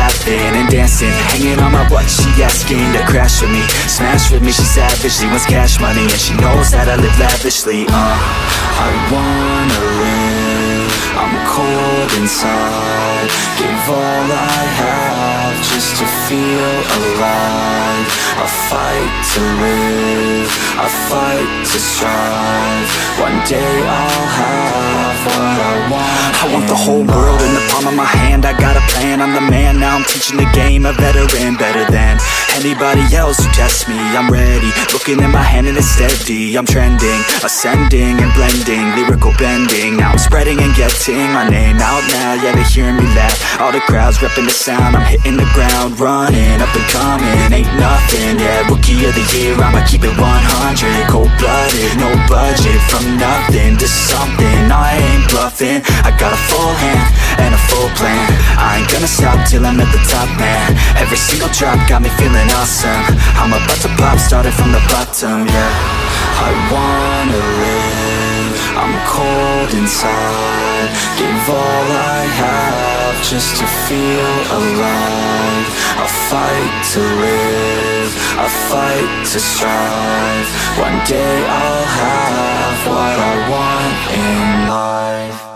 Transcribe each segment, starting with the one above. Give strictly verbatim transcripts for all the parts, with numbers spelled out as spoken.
laughing and dancing, hanging on my butt. She asking to crash with me, smash with me. She savagely wants cash money and she knows that I live lavishly. Uh, I wanna live. I'm cold inside. Give all I have just to feel alive. I fight to live. I fight to strive. One day I'll have what I want. I want the whole world in the palm of my hand. I got a plan. I'm the man. Now I'm teaching the game, a veteran, better than anybody else who tests me. I'm ready, looking in my hand and it's steady. I'm trending, ascending and blending, lyrical bending. Now I'm spreading and getting my name out now. Yeah, they hearing me laugh, all the crowds repping the sound. I'm hitting the ground running, up and coming, ain't nothing. Yeah, rookie of the year, I'ma keep it one hundred. Cold-blooded, no budget, from nothing to something. I ain't bluffing, I got a full hand and a full plan. I ain't gonna stop till I'm at the top, man. Every single drop got me feeling awesome. I'm about to pop, started from the bottom, yeah. I wanna live, I'm cold inside. Give all I have just to feel alive. I fight to live, I fight to strive. One day I'll have what I want in life.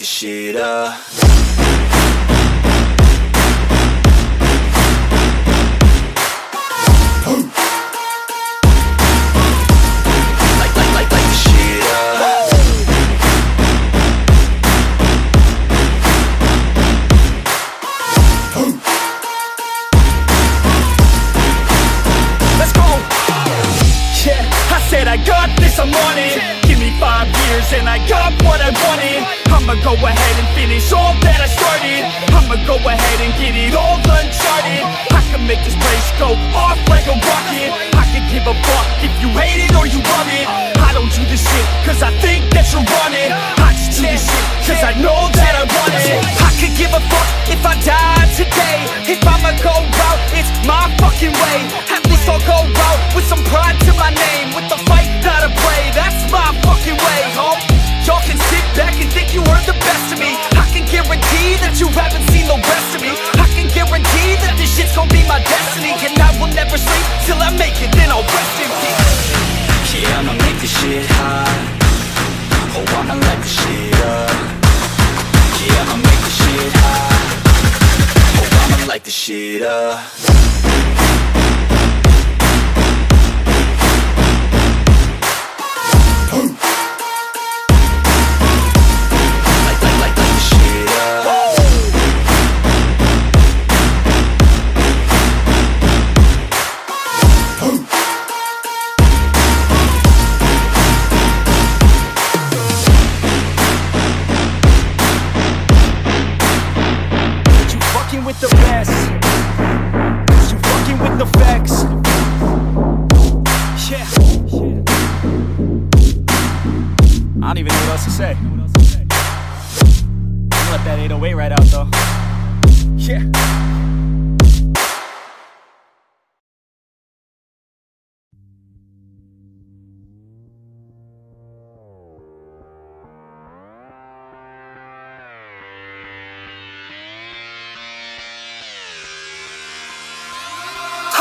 Shit up. I don't even know what else to say. I'm gonna let that eight oh eight right out though. Yeah.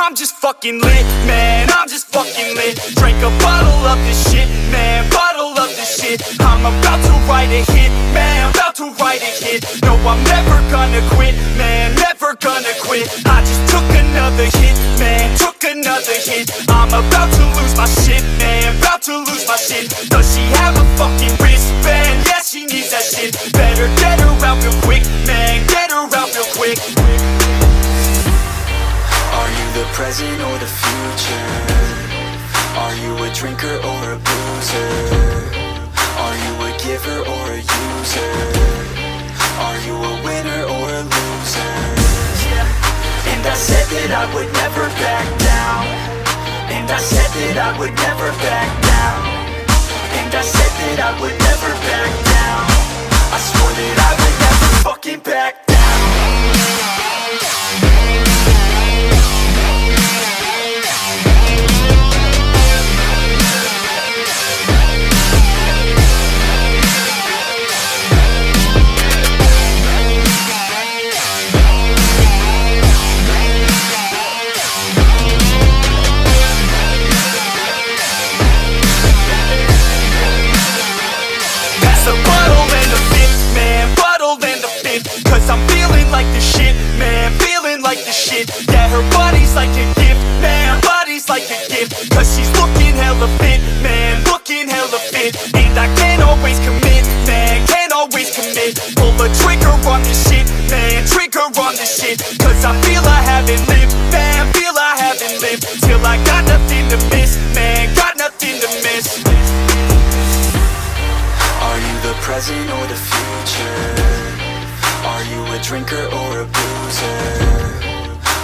I'm just fucking lit, man, I'm just fucking lit. Drink a bottle of this shit, man, bottle of this shit. I'm about to write a hit, man, about to write a hit. No, I'm never gonna quit, man, never gonna quit. I just took another hit, man, took another hit. I'm about to lose my shit, man, about to lose my shit. Does she have a fucking wristband? Yeah, she needs that shit. Better get her out real quick, man, get her out real quick. Are you the present or the future? Are you a drinker or a boozer? Are you a giver or a user? Are you a winner or a loser? And I said that I would never back down. And I said that I would never back down. And I said that I would never back down. I swore that I would never fucking back down. Yeah, her body's like a gift, man, body's like a gift. Cause she's looking hella fit, man, looking hella fit. And I can't always commit, man, can't always commit. Pull the trigger on this shit, man, trigger on this shit. Cause I feel I haven't lived, man, feel I haven't lived. Till I got nothing to miss, man, got nothing to miss. Are you the present or the future? Are you a drinker or a boozer?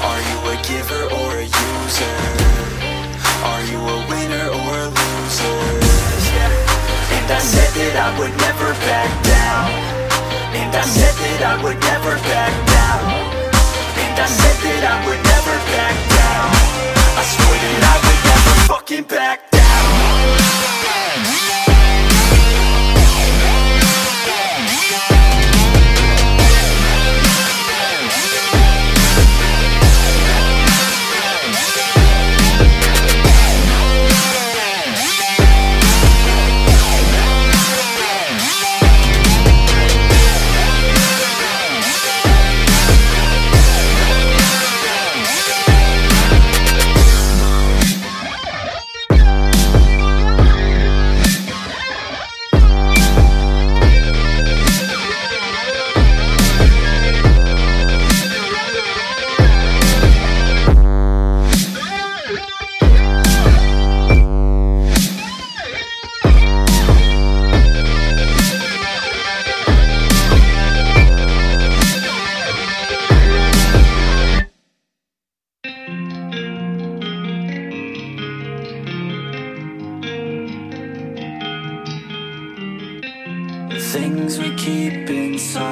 Are you a giver or a user? Are you a winner or a loser? And I said that I would never back down. And I said that I would never back down. And I said that I would never back down. I swore that I would never fucking back down. Things we keep inside,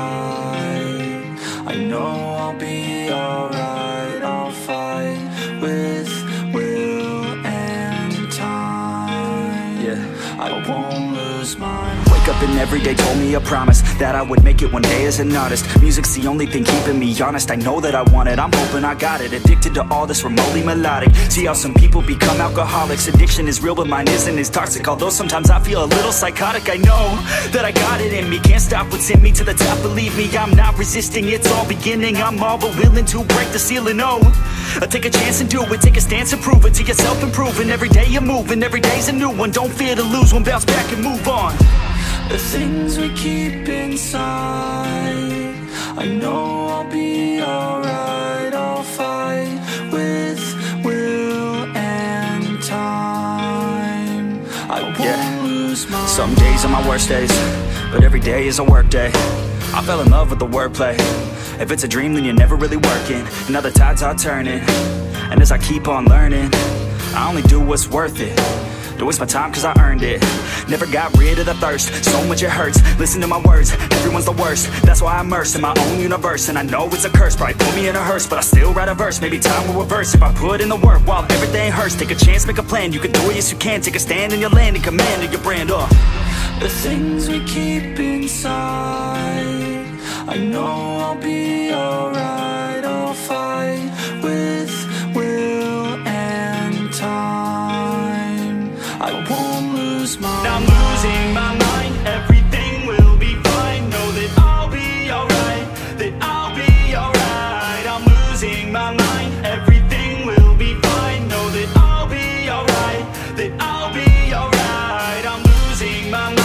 I know I'll be alright. I'll fight with will and time. Yeah, I won't lose mine. Wake up and every day told me a promise that I would make it one day as an artist. Music's the only thing keeping me honest. I know that I want it, I'm hoping I got it. Addicted to all this remotely melodic. See how some people become alcoholics. Addiction is real but mine isn't as toxic. Although sometimes I feel a little psychotic. I know that I got it in me. Can't stop what's in me to the top. Believe me, I'm not resisting. It's all beginning. I'm all but willing to break the ceiling. Oh, I take a chance and do it. Take a stance and prove it to yourself. Improving every day you're moving. Every day's a new one. Don't fear to lose one. Bounce back and move on. The things we keep inside, I know I'll be alright. I'll fight with will and time. I won't yeah. lose my. Some days are my worst days, but every day is a work day. I fell in love with the wordplay. If it's a dream then you're never really working. And now the tides are turning, and as I keep on learning, I only do what's worth it. to waste my time cause I earned it. Never got rid of the thirst, so much it hurts. Listen to my words, everyone's the worst. That's why I'm immersed in my own universe. And I know it's a curse, probably put me in a hearse, but I still write a verse, maybe time will reverse. If I put in the work while everything hurts, take a chance, make a plan, you can do it, yes you can. Take a stand in your land, in command of your brand. uh. The things we keep inside, I know I'll be alright. I'll fight with will and time. I won't lose my mind. Now I'm losing my mind. Everything will be fine. Know that I'll be alright. That I'll be alright. I'm losing my mind. Everything will be fine. Know that I'll be alright. That I'll be alright. I'm losing my mind.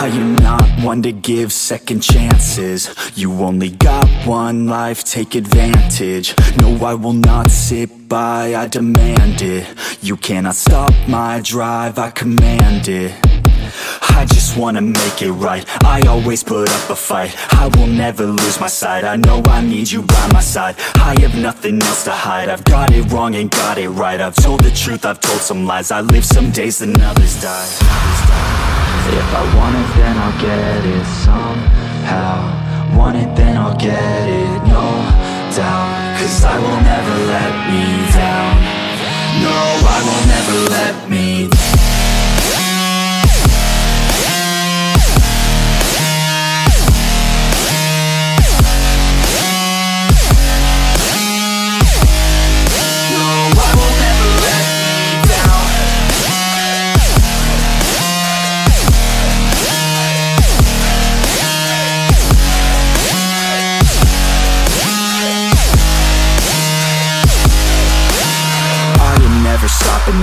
I am not one to give second chances. You only got one life, take advantage. No, I will not sit by, I demand it. You cannot stop my drive, I command it. I just wanna make it right. I always put up a fight. I will never lose my sight. I know I need you by my side. I have nothing else to hide. I've got it wrong and got it right. I've told the truth, I've told some lies. I live some days and others die. Others die. If I want it, then I'll get it somehow. Want it, then I'll get it, no doubt. Cause I will never let me down. No, I will never let me down.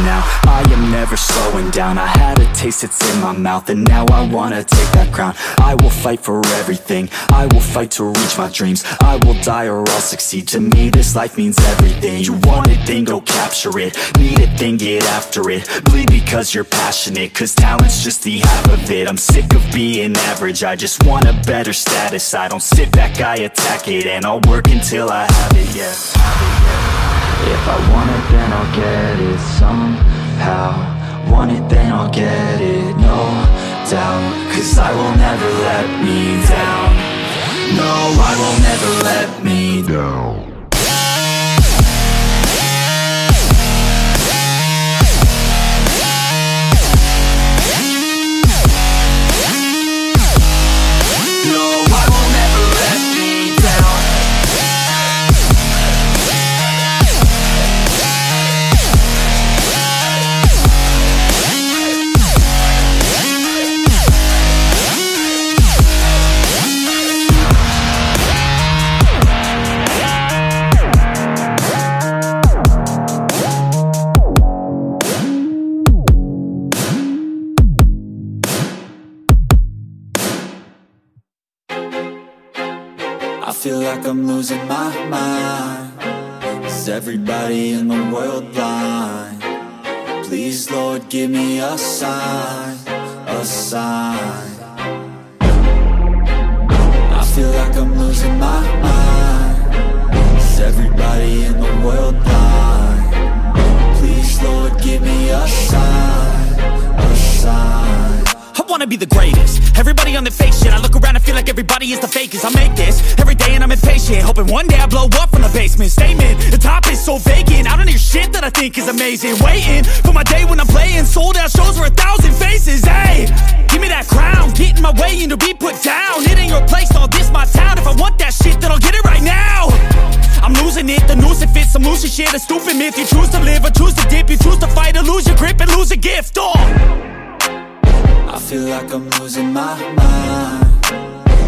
Now I am never slowing down. I had a taste, it's in my mouth, and now I wanna take that crown. I will fight for everything. I will fight to reach my dreams. I will die or I'll succeed. To me this life means everything. You want it, then go capture it. Need it, then get after it. Bleed because you're passionate, cause talent's just the half of it. I'm sick of being average, I just want a better status. I don't sit back, I attack it, and I'll work until I have it, yeah, have it, yeah. If I want it, then I'll get it somehow. Want it, then I'll get it, no doubt. Cause I will never let me down. No, I will never let me down. Feel like I'm losing my mind. Is everybody in the world blind? Please, Lord, give me a sign, a sign. I feel like I'm losing my mind. Is everybody in the world blind? Please, Lord, give me a sign, a sign. I wanna be the greatest. Everybody on their fake shit. I look around and feel like everybody is the fakest. I make this every day and I'm impatient, hoping one day I blow up from the basement. Statement, the top is so vacant. I don't hear shit that I think is amazing. Waiting for my day when I'm playing sold out shows for a thousand faces. Hey, give me that crown, get in my way and to be put down. It ain't your place, all this my town. If I want that shit, then I'll get it right now. I'm losing it, the noose it fits. I'm losing shit, a stupid myth. You choose to live or choose to dip. You choose to fight or lose your grip and lose a gift. Oh, I feel like I'm losing my mind.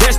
there's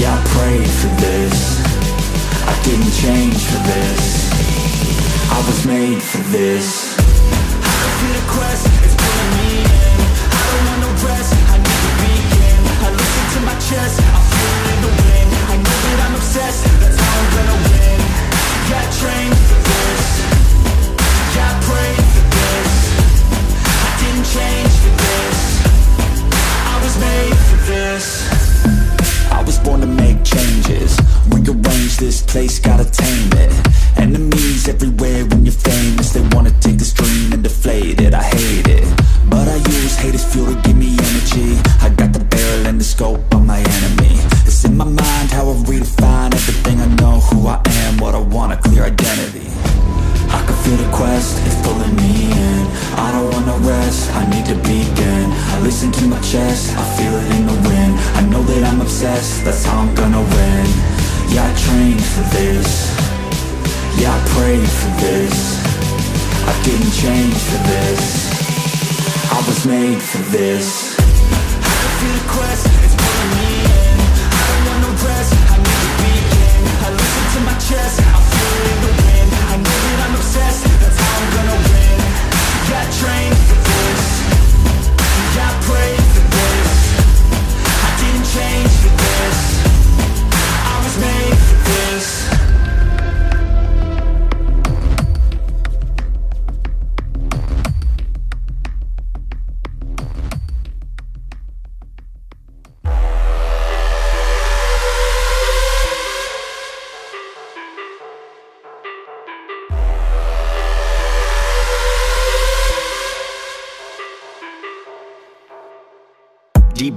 Yeah, I prayed for this. I didn't change for this. this. I can feel the quest, it's pulling me in. I don't want no rest, I need to begin. I listen to my chest, I feel it in the wind. I know that I'm obsessed, that's how I'm gonna win. Got trained for this, got prayed for this. I didn't change for this, I was made for this. I was born to make changes, rearrange this place, gotta tame it. Enemies everywhere when you're famous, they wanna take this dream and deflate it, I hate it. But I use hate as fuel to give me energy, I got the barrel and the scope on my enemy. It's in my mind how I redefine everything I know, who I am, what I want, a clear identity. I can feel the quest, it's pulling me in. I don't wanna rest, I need to begin. I listen to my chest, I feel it in the wind. I know that I'm obsessed, that's how I'm gonna win. Yeah, I trained for this, yeah, I prayed for this. I didn't change for this, I was made for this. I can feel the quest, it's pulling me in. I don't want no rest, I need to begin. I listen to my chest, I feel it in the wind. I know that I'm obsessed, that's how I'm gonna win. Got trained for this, got prayed for this. I didn't change for this, I was made for this. Deep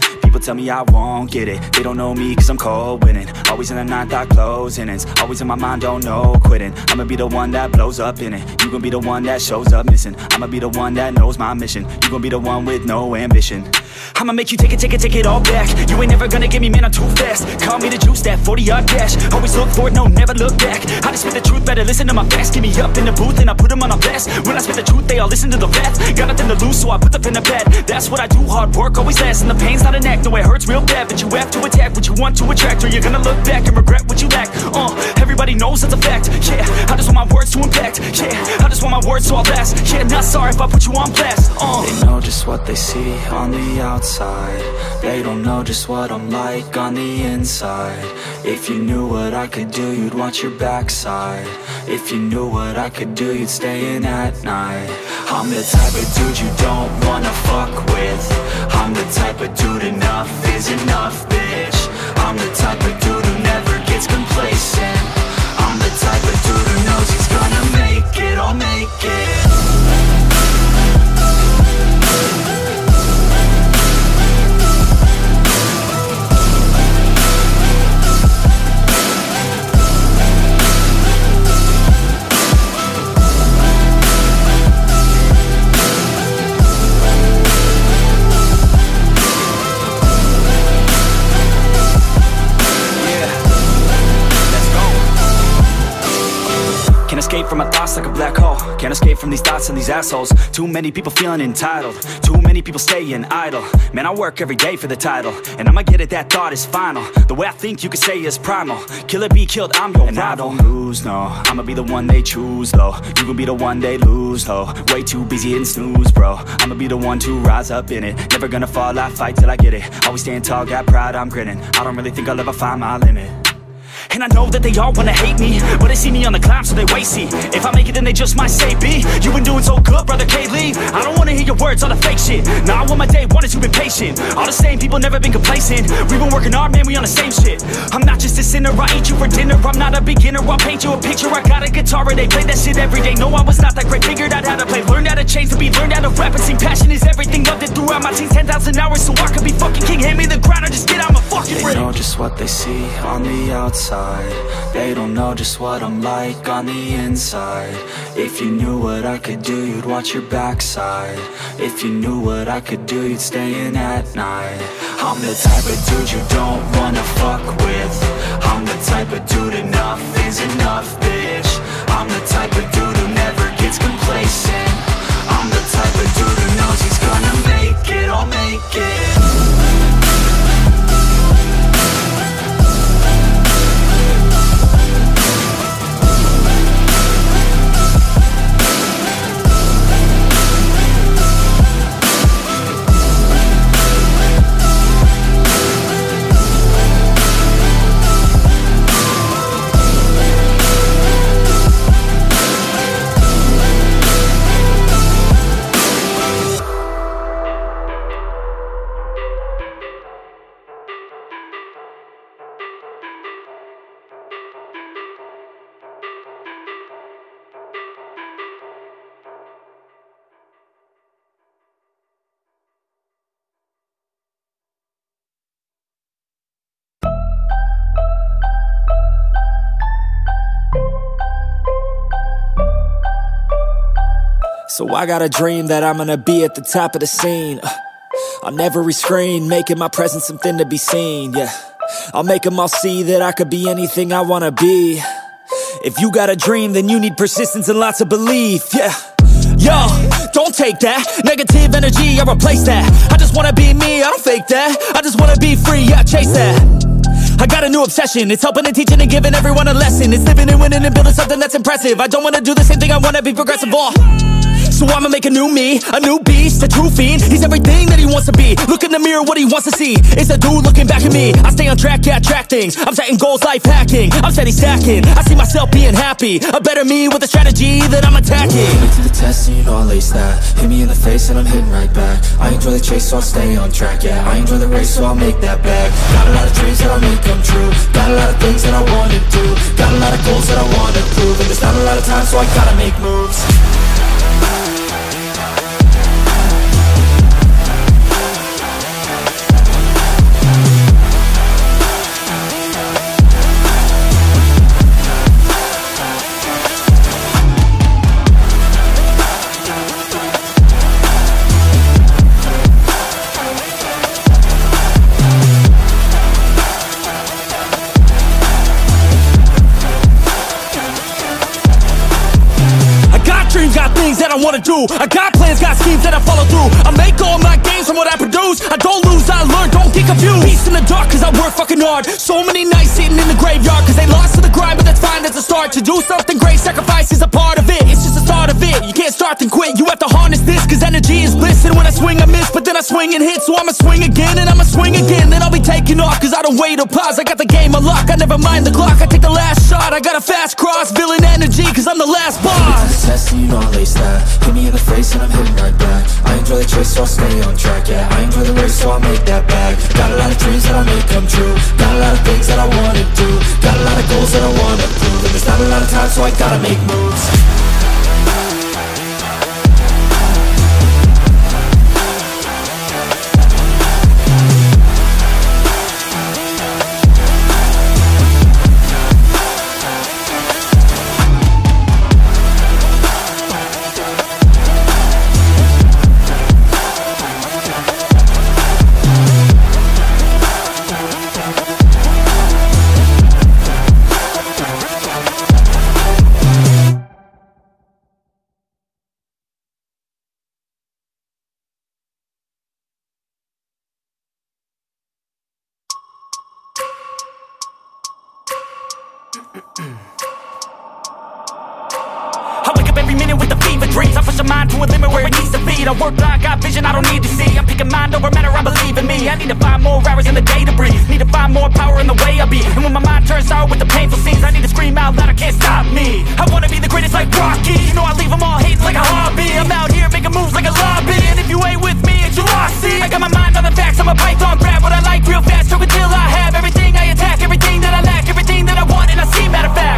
people tell me I won't get it. They don't know me cause I'm cold winning. Always in the ninth, I close innings. Always in my mind, don't know quitting. I'ma be the one that blows up in it. You gon' be the one that shows up missing. I'ma be the one that knows my mission. You gon' be the one with no ambition. I'ma make you take it, take it, take it all back. You ain't never gonna get me, man, I'm too fast. Call me the juice, that forty-yard dash. Always look forward, no, never look back. I just spit the truth, better listen to my facts. Give me up in the booth and I put them on a blast. When I spit the truth, they all listen to the facts. Got nothing to lose, so I put the pen to bed. That's what I do, hard work always lasts. And the pain's not an act, no, it hurts real bad. But you have to attack what you want to attract, or you're gonna look back and regret what you lack. Uh, everybody knows that's a fact, yeah. I just want my words to impact, yeah. I just want my words to all last, yeah. Not sorry if I put you on blast, uh. They know just what they see on the outside. They don't know just what I'm like on the inside. If you knew what I could do, you'd watch your backside. If you knew what I could do, you'd stay in at night. I'm the type of dude you don't wanna fuck with. I'm the type of dude enough is enough, bitch. I'm the type of dude who never gets complacent. I'm the type of dude who knows he's gonna make it, I'll make it. Escape from my thoughts like a black hole. Can't escape from these thoughts and these assholes. Too many people feeling entitled. Too many people staying idle. Man, I work every day for the title, and I'ma get it, that thought is final. The way I think you could say is primal. Kill it, be killed, I'm your and rival. I don't lose, no. I'ma be the one they choose, though. You gon' be the one they lose, though. Way too busy and snooze, bro. I'ma be the one to rise up in it. Never gonna fall, I fight till I get it. Always stand tall, got pride, I'm grinning. I don't really think I'll ever find my limit. And I know that they all wanna hate me, but they see me on the climb so they wait-see. If I make it then they just might say, B, you been doing so good, brother K. Lee. I don't wanna hear your words, all the fake shit. Nah, I want my day one is you've been patient. All the same people never been complacent. We've been working hard, man, we on the same shit. I'm not just a sinner, I eat you for dinner. I'm not a beginner, I'll paint you a picture. I got a guitar and they play that shit every day. No, I was not that great, figured out how to play. Learned how to change the beat, learned how to rap and sing. Passion is everything, loved it throughout my teens. ten thousand hours so I could be fucking king. Hand me the ground or just get out my fucking ring. They know just what they see on the outside. They don't know just what I'm like on the inside. If you knew what I could do, you'd watch your backside. If you knew what I could do, you'd stay in at night. I'm the type of dude you don't wanna fuck with. I'm the type of dude enough is enough, bitch. I'm the type of dude who never gets complacent. I'm the type of dude who knows he's So I got a dream that I'm gonna be at the top of the scene. On every screen, making my presence something to be seen, yeah. I'll make them all see that I could be anything I wanna be. If you got a dream, then you need persistence and lots of belief, yeah. Yo, don't take that negative energy, I replace that. I just wanna be me, I don't fake that. I just wanna be free, yeah, I chase that. I got a new obsession, it's helping and teaching and giving everyone a lesson. It's living and winning and building something that's impressive. I don't wanna do the same thing, I wanna be progressive, all. So I'ma make a new me, a new beast, a true fiend. He's everything that he wants to be. Look in the mirror, what he wants to see. It's a dude looking back at me. I stay on track, yeah, I track things. I'm setting goals, life hacking. I'm steady stacking, I see myself being happy. A better me with a strategy that I'm attacking. Put me to the test, so you know I'll ace that. Hit me in the face and I'm hitting right back. I enjoy the chase, so I'll stay on track, yeah. I enjoy the race, so I'll make that back. Got a lot of dreams that I'll make come true. Got a lot of things that I wanna do. Got a lot of goals that I wanna prove. And there's not a lot of time, so I gotta make moves. That I wanna do, I got plans, got schemes that I follow through. I make all my gains from what I produce. I don't lose, I learn, don't get confused. Peace in the dark, cause I work fucking hard. So many nights sitting in the graveyard, cause they lost to the grind, but that's fine, that's a start. To do something great, sacrifice is a part of it. It's just the start of it, you can't start then quit. You have to harness this, cause energy is bliss. And when I swing I miss, but then I swing and hit. So I'ma swing again, and I'ma swing again. Then I'll be taking off, cause I don't wait or pause. I got the game unlocked, I never mind the clock. I take the last shot, I got a fast cross. Villain energy, cause I'm the last boss. You know I'll ace that. Hit me in the face and I'm hitting right back. I enjoy the chase, so I'll stay on track, yeah. I enjoy the race, so I'll make that back. Got a lot of dreams that I'll make come true. Got a lot of things that I wanna do. Got a lot of goals that I wanna prove. And there's not a lot of time, so I gotta make moves. I wake up every minute with a fever dreams. I push a mind to a limit where it needs to be. I work blind, got vision I don't need to see. I'm picking mind over matter, I believe in me. I need to find more hours in the day to breathe. Need to find more power in the way I be. And when my mind turns sour with the painful scenes, I need to scream out loud, I can't stop me. I wanna be the greatest like Rocky. You know I leave them all hating like a hobby. I'm out here making moves like a lobby. And if you ain't with me, it's your loss, see. I got my mind on the facts, I'm a python, grab what I like real fast. Choke until I have everything I attack, everything that I lack, everything that I want and I see, matter of fact.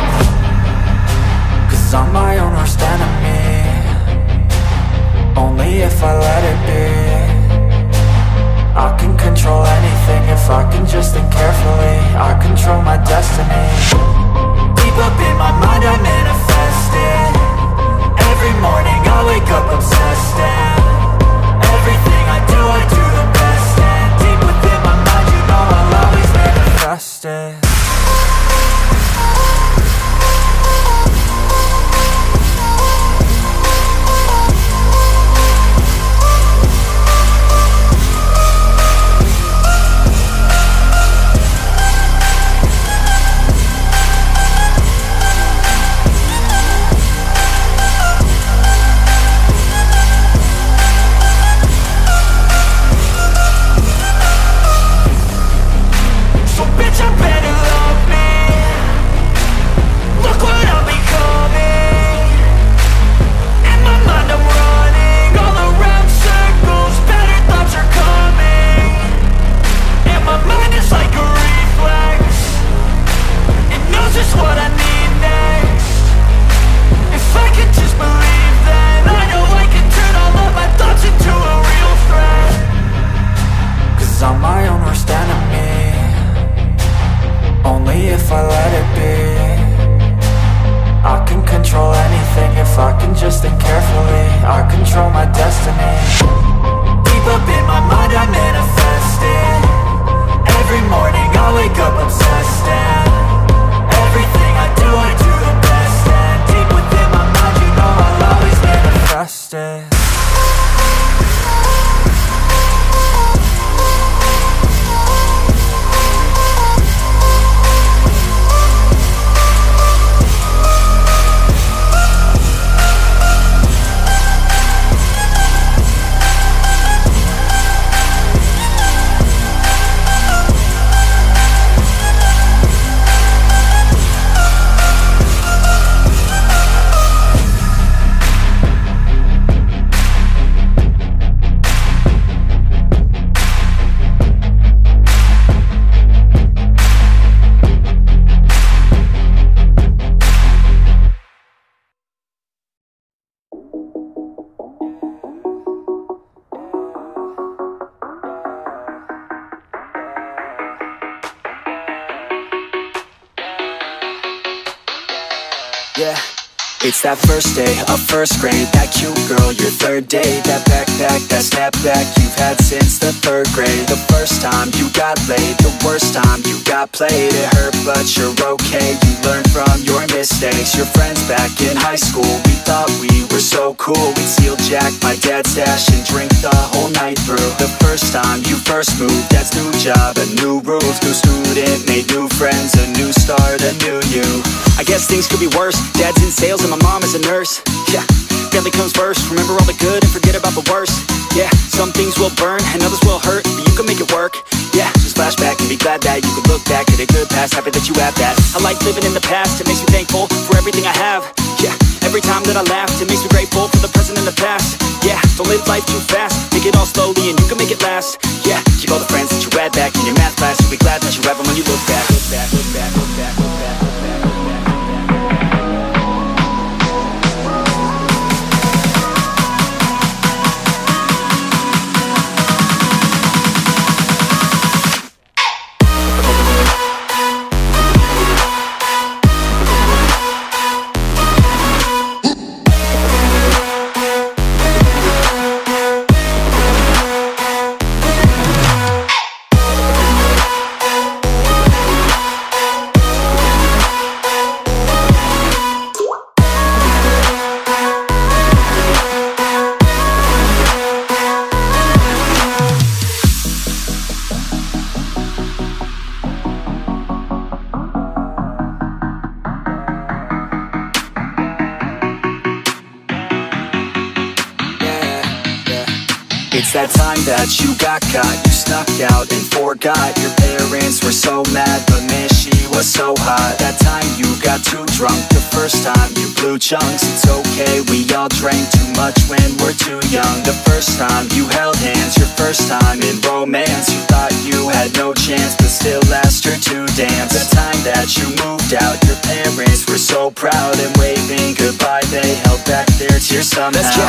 I'm my own worst enemy. Only if I let it be. I can control anything if I can just think carefully. I control my destiny. People yeah. It's that first day of first grade, that cute girl, your third date, that backpack, that snapback you've had since the third grade. The first time you got laid, the worst time you got played. It hurt but you're okay, you learned from your mistakes. Your friends back in high school, we thought we were so cool. We'd steal Jack, my dad's stash, and drink the whole night through. The first time you first moved, that's new job and new rules. New student, made new friends, a new start, a new you. I guess things could be worse, dad's in sales and my mom is a nurse. Yeah, family comes first. Remember all the good and forget about the worst. Yeah, some things will burn and others will hurt, but you can make it work. Yeah, just flash back and be glad that you can look back at a good past. Happy that you have that. I like living in the past, it makes me thankful for everything I have. Yeah, every time that I laugh, it makes me grateful for the present and the past. Yeah, don't live life too fast, take it all slowly and you can make it last. Yeah, keep all the friends that you had back in your math class. You'll be glad that you have them when you look back. Look back, look back, look back, look back, look back. It's that time that you got caught, you snuck out and forgot. Your parents were so mad, but man, she was so hot. That time you got too drunk, the first time you blew chunks. It's okay, we all drank too much when we're too young. The first time you held hands, your first time in romance. You thought you had no chance, but still asked her to dance. The time that you moved out, your parents were so proud, and waving goodbye, they held back their tears somehow. Let's go.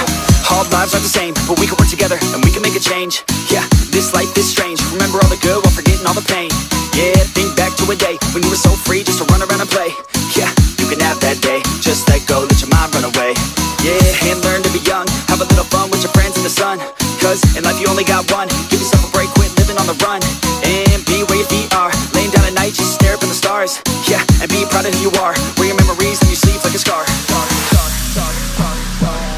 All lives are the same, but we can work together and we can make a change. Yeah, this life is strange. Remember all the good while forgetting all the pain. Yeah, think back to a day when you were so free just to run around and play. Yeah, you can have that day. Just let go, let your mind run away. Yeah, and learn to be young. Have a little fun with your friends in the sun. Cause in life you only got one. Give yourself a break, quit living on the run. And be where your feet are. Laying down at night, just stare up at the stars. Yeah, and be proud of who you are. Wear your memories on your sleeve like a scar. Star, star, star, star, star.